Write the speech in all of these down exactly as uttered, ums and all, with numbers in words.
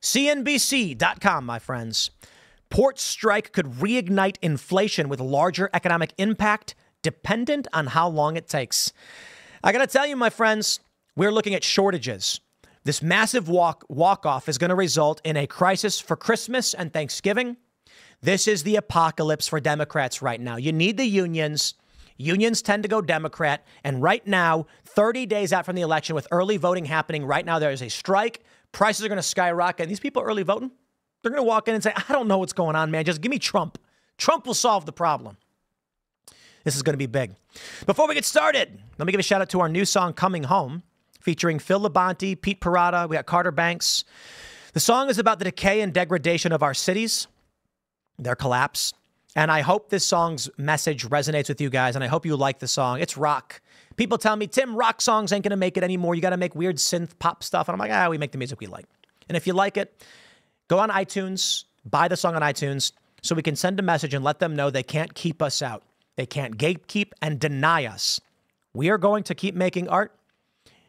C N B C dot com, my friends. Port strike could reignite inflation with larger economic impact dependent on how long it takes. I got to tell you, my friends, we're looking at shortages. This massive walk, walk-off is going to result in a crisis for Christmas and Thanksgiving. This is the apocalypse for Democrats right now. You need the unions. Unions tend to go Democrat. And right now, thirty days out from the election with early voting happening right now, there is a strike. Prices are going to skyrocket. And these people early voting, they're going to walk in and say, I don't know what's going on, man. Just give me Trump. Trump will solve the problem. This is going to be big. Before we get started, let me give a shout out to our new song, Coming Home, featuring Phil Labonte, Pete Parada. We got Carter Banks. The song is about the decay and degradation of our cities, their collapse. And I hope this song's message resonates with you guys, and I hope you like the song. It's rock. People tell me, Tim, rock songs ain't going to make it anymore. You got to make weird synth pop stuff. And I'm like, ah, we make the music we like. And if you like it, go on iTunes, buy the song on iTunes, so we can send a message and let them know they can't keep us out. They can't gatekeep and deny us. We are going to keep making art.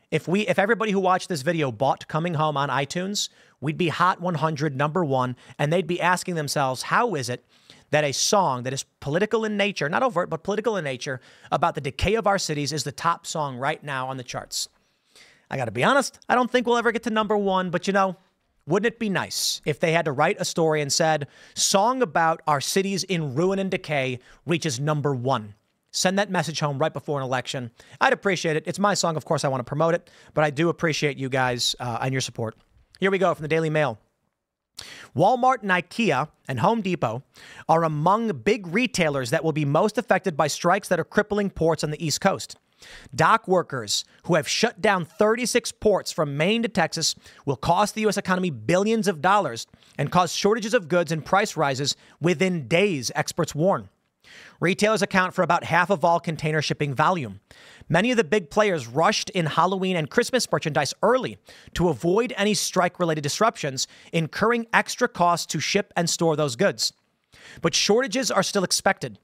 If we, if everybody who watched this video bought Coming Home on iTunes, we'd be Hot one hundred number one, and they'd be asking themselves, how is it that a song that is political in nature, not overt, but political in nature, about the decay of our cities is the top song right now on the charts? I got to be honest, I don't think we'll ever get to number one, but you know, wouldn't it be nice if they had to write a story and said, song about our cities in ruin and decay reaches number one? Send that message home right before an election. I'd appreciate it. It's my song. Of course, I want to promote it, but I do appreciate you guys uh, and your support. Here we go from the Daily Mail. Walmart and IKEA and Home Depot are among big retailers that will be most affected by strikes that are crippling ports on the East Coast. Dock workers who have shut down thirty-six ports from Maine to Texas will cost the U S economy billions of dollars and cause shortages of goods and price rises within days, experts warn. Retailers account for about half of all container shipping volume. Many of the big players rushed in Halloween and Christmas merchandise early to avoid any strike-related disruptions, incurring extra costs to ship and store those goods. But shortages are still expected,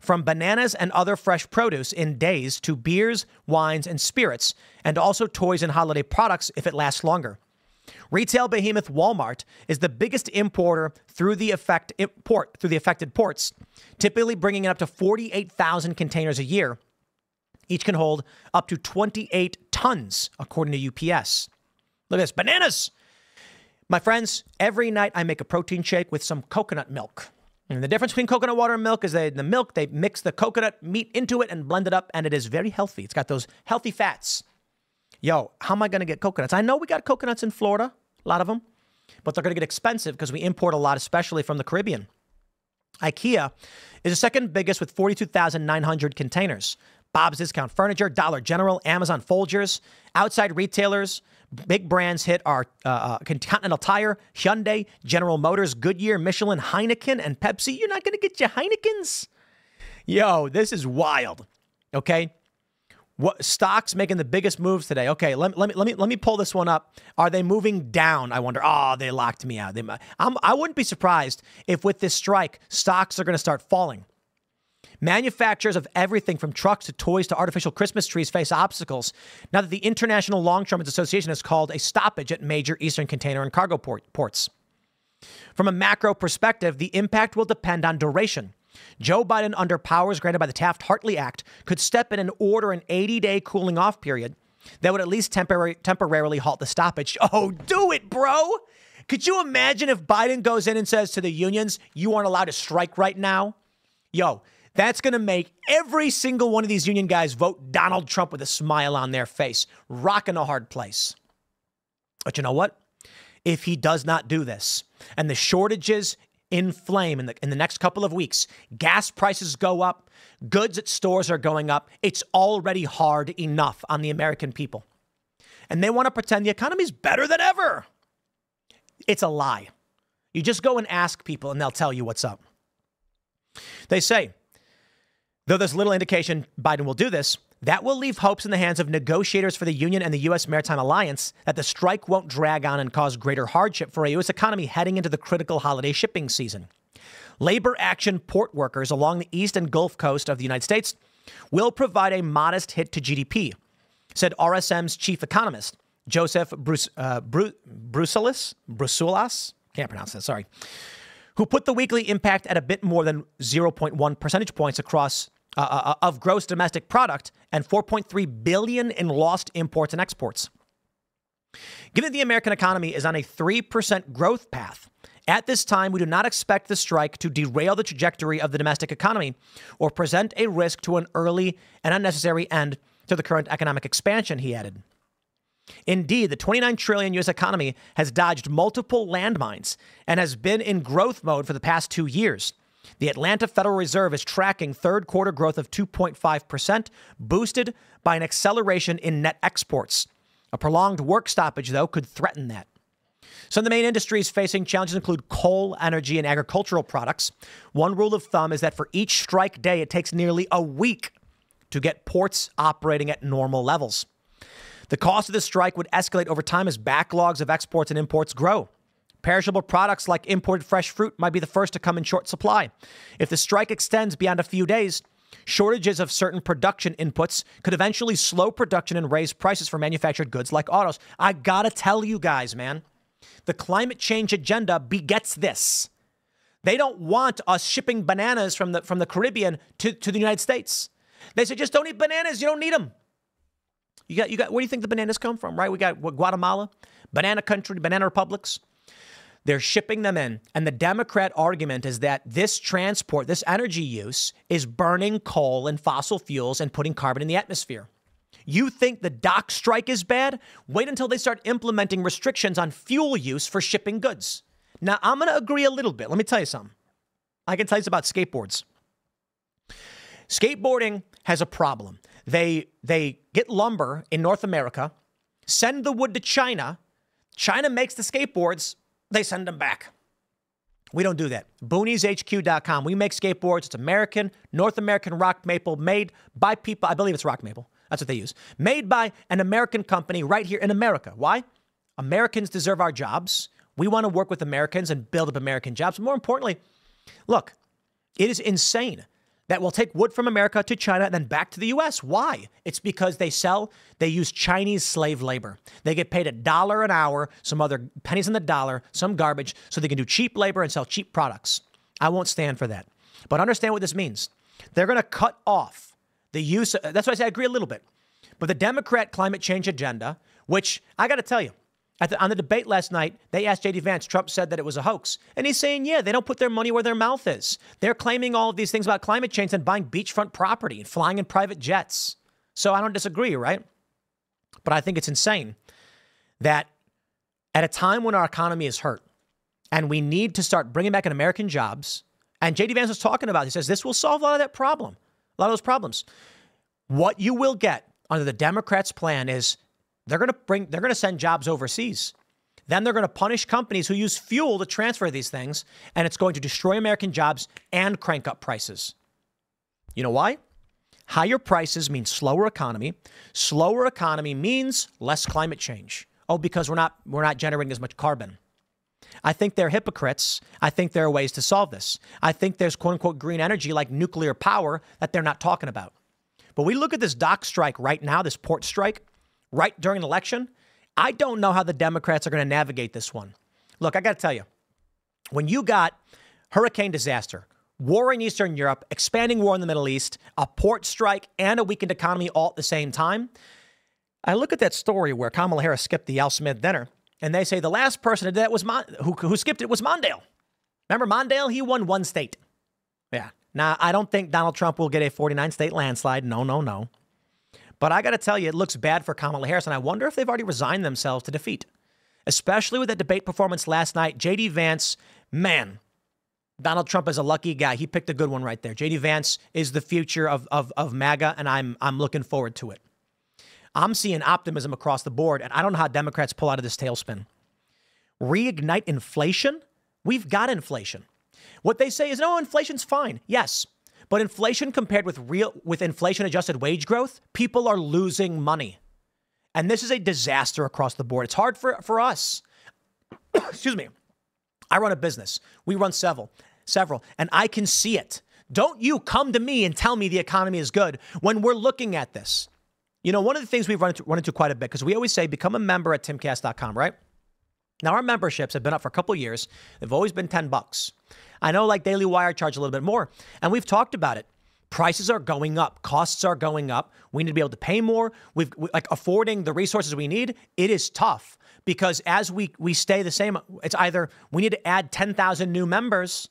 from bananas and other fresh produce in days to beers, wines, and spirits, and also toys and holiday products if it lasts longer. Retail behemoth Walmart is the biggest importer through the effect import through the affected ports, typically bringing in up to forty-eight thousand containers a year. Each can hold up to twenty-eight tons, according to U P S. Look at this, bananas. My friends, every night I make a protein shake with some coconut milk. And the difference between coconut water and milk is that in the milk, they mix the coconut meat into it and blend it up, and it is very healthy. It's got those healthy fats. Yo, how am I going to get coconuts? I know we got coconuts in Florida, a lot of them, but they're going to get expensive because we import a lot, especially from the Caribbean. IKEA is the second biggest with forty-two thousand nine hundred containers. Bob's Discount Furniture, Dollar General, Amazon Folgers, outside retailers, big brands hit are uh, Continental Tire, Hyundai, General Motors, Goodyear, Michelin, Heineken, and Pepsi. You're not going to get your Heinekens? Yo, this is wild, okay? What stocks making the biggest moves today? Okay, let, let me let me let me pull this one up. Are they moving down? I wonder. Oh, they locked me out. They, I'm, I wouldn't be surprised if with this strike, stocks are going to start falling. Manufacturers of everything from trucks to toys to artificial Christmas trees face obstacles now that the International Longshoremen's Association has called a stoppage at major eastern container and cargo port, ports. From a macro perspective, the impact will depend on duration. Joe Biden, under powers granted by the Taft-Hartley Act, could step in and order an eighty-day cooling-off period that would at least temporary, temporarily halt the stoppage. Oh, do it, bro! Could you imagine if Biden goes in and says to the unions, you aren't allowed to strike right now? Yo, that's going to make every single one of these union guys vote Donald Trump with a smile on their face. Rocking a hard place. But you know what? If he does not do this, and the shortages in flame in the, in the next couple of weeks. Gas prices go up. Goods at stores are going up. It's already hard enough on the American people. And they want to pretend the economy's better than ever. It's a lie. You just go and ask people and they'll tell you what's up. They say, though there's little indication Biden will do this, that will leave hopes in the hands of negotiators for the union and the U S. Maritime Alliance that the strike won't drag on and cause greater hardship for a U S economy heading into the critical holiday shipping season. Labor action port workers along the east and Gulf Coast of the United States will provide a modest hit to G D P, said R S M's chief economist, Joseph Bruce, uh, Bru Brusulas, Brusulas, can't pronounce that, sorry, who put the weekly impact at a bit more than zero point one percentage points across uh, uh, of gross domestic product and four point three billion dollars in lost imports and exports. Given that the American economy is on a three percent growth path, at this time, we do not expect the strike to derail the trajectory of the domestic economy or present a risk to an early and unnecessary end to the current economic expansion, he added. Indeed, the twenty-nine trillion dollar U S economy has dodged multiple landmines and has been in growth mode for the past two years. The Atlanta Federal Reserve is tracking third quarter growth of two point five percent, boosted by an acceleration in net exports. A prolonged work stoppage, though, could threaten that. Some of the main industries facing challenges include coal, energy, and agricultural products. One rule of thumb is that for each strike day, it takes nearly a week to get ports operating at normal levels. The cost of this strike would escalate over time as backlogs of exports and imports grow. Perishable products like imported fresh fruit might be the first to come in short supply. If the strike extends beyond a few days, shortages of certain production inputs could eventually slow production and raise prices for manufactured goods like autos. I gotta tell you guys, man. The climate change agenda begets this. They don't want us shipping bananas from the, from the Caribbean to, to the United States. They said, just don't eat bananas. You don't need them. You got, you got, where do you think the bananas come from, right? We got what, Guatemala, banana country, banana republics. They're shipping them in. And the Democrat argument is that this transport, this energy use is burning coal and fossil fuels and putting carbon in the atmosphere. You think the dock strike is bad? Wait until they start implementing restrictions on fuel use for shipping goods. Now, I'm going to agree a little bit. Let me tell you something. I can tell you about skateboards. Skateboarding has a problem. They, they get lumber in North America, send the wood to China. China makes the skateboards. They send them back. We don't do that. Boonies H Q dot com. We make skateboards. It's American, North American rock maple made by people. I believe it's rock maple. That's what they use. Made by an American company right here in America. Why? Americans deserve our jobs. We want to work with Americans and build up American jobs. More importantly, look, it is insane that we'll take wood from America to China and then back to the U S. Why? It's because they sell, they use Chinese slave labor. They get paid a dollar an hour, some other pennies on the dollar, some garbage, so they can do cheap labor and sell cheap products. I won't stand for that. But understand what this means. They're going to cut off the use, of, that's why I say I agree a little bit. But the Democrat climate change agenda, which I got to tell you, at the, on the debate last night, they asked J D Vance, Trump said that it was a hoax. And he's saying, yeah, they don't put their money where their mouth is. They're claiming all of these things about climate change and buying beachfront property and flying in private jets. So I don't disagree, right? But I think it's insane that at a time when our economy is hurt and we need to start bringing back in American jobs, and J D Vance was talking about, he says, this will solve a lot of that problem. A lot of those problems. What you will get under the Democrats' plan is they're going to bring, they're going to send jobs overseas. Then they're going to punish companies who use fuel to transfer these things, and it's going to destroy American jobs and crank up prices. You know why? Higher prices mean slower economy. Slower economy means less climate change. Oh, because we're not we're not generating as much carbon. I think they're hypocrites. I think there are ways to solve this. I think there's quote unquote green energy like nuclear power that they're not talking about. But we look at this dock strike right now, this port strike, right during an election. I don't know how the Democrats are going to navigate this one. Look, I got to tell you, when you got hurricane disaster, war in Eastern Europe, expanding war in the Middle East, a port strike and a weakened economy all at the same time. I look at that story where Kamala Harris skipped the Al Smith dinner. And they say the last person that did that was Mon who, who skipped it was Mondale. Remember Mondale? He won one state. Yeah. Now, I don't think Donald Trump will get a forty-nine state landslide. No, no, no. But I got to tell you, it looks bad for Kamala Harris. And I wonder if they've already resigned themselves to defeat, especially with that debate performance last night. J D Vance, man, Donald Trump is a lucky guy. He picked a good one right there. J D Vance is the future of, of, of MAGA, and I'm, I'm looking forward to it. I'm seeing optimism across the board, and I don't know how Democrats pull out of this tailspin. Reignite inflation? We've got inflation. What they say is, no, inflation's fine. Yes, but inflation compared with real, with inflation-adjusted wage growth, people are losing money. And this is a disaster across the board. It's hard for, for us. Excuse me. I run a business. We run several, several, and I can see it. Don't you come to me and tell me the economy is good when we're looking at this. You know, one of the things we've run into, run into quite a bit, because we always say become a member at Tim Cast dot com, right? Now, our memberships have been up for a couple of years. They've always been ten bucks. I know, like Daily Wire charge a little bit more, and we've talked about it. Prices are going up. Costs are going up. We need to be able to pay more. We've we, like affording the resources we need. It is tough because as we, we stay the same, it's either we need to add ten thousand new members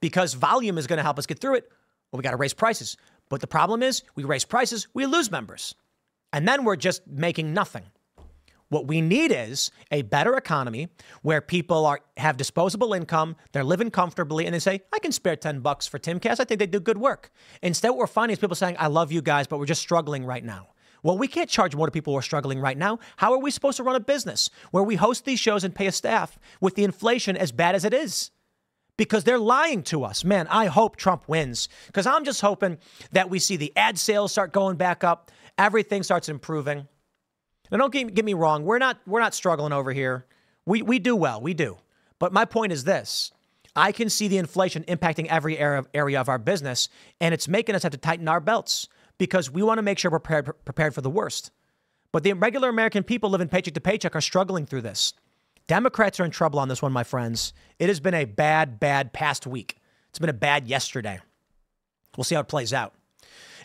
because volume is going to help us get through it, or we got to raise prices. But the problem is we raise prices, we lose members. And then we're just making nothing. What we need is a better economy where people are have disposable income, they're living comfortably, and they say, I can spare ten bucks for Timcast. I think they do good work. Instead, what we're finding is people saying, I love you guys, but we're just struggling right now. Well, we can't charge more to people who are struggling right now. How are we supposed to run a business where we host these shows and pay a staff with the inflation as bad as it is? Because they're lying to us. Man, I hope Trump wins, because I'm just hoping that we see the ad sales start going back up. Everything starts improving. Now, don't get, get me wrong. We're not we're not struggling over here. We, we do well. We do. But my point is this. I can see the inflation impacting every area of, area of our business, and it's making us have to tighten our belts because we want to make sure we're prepared, prepared for the worst. But the regular American people living paycheck to paycheck are struggling through this. Democrats are in trouble on this one, my friends. It has been a bad, bad past week. It's been a bad yesterday. We'll see how it plays out.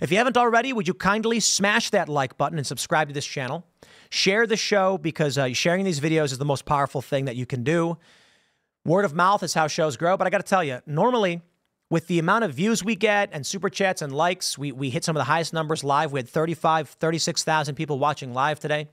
If you haven't already, would you kindly smash that like button and subscribe to this channel? Share the show, because uh, sharing these videos is the most powerful thing that you can do. Word of mouth is how shows grow. But I got to tell you, normally, with the amount of views we get and super chats and likes, we, we hit some of the highest numbers live. We had thirty-five, thirty-six thousand people watching live today.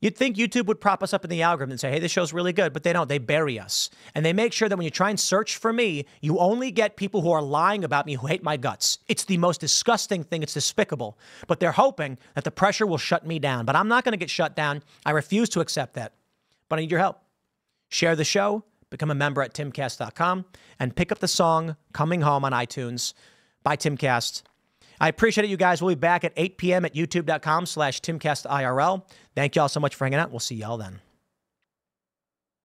You'd think YouTube would prop us up in the algorithm and say, hey, this show's really good, but they don't. They bury us. And they make sure that when you try and search for me, you only get people who are lying about me, who hate my guts. It's the most disgusting thing. It's despicable. But they're hoping that the pressure will shut me down. But I'm not going to get shut down. I refuse to accept that. But I need your help. Share the show. Become a member at Tim Cast dot com. And pick up the song Coming Home on iTunes by Tim Cast. I appreciate it, you guys. We'll be back at eight p m at youtube dot com slash Tim Cast I R L. Thank you all so much for hanging out. We'll see y'all then.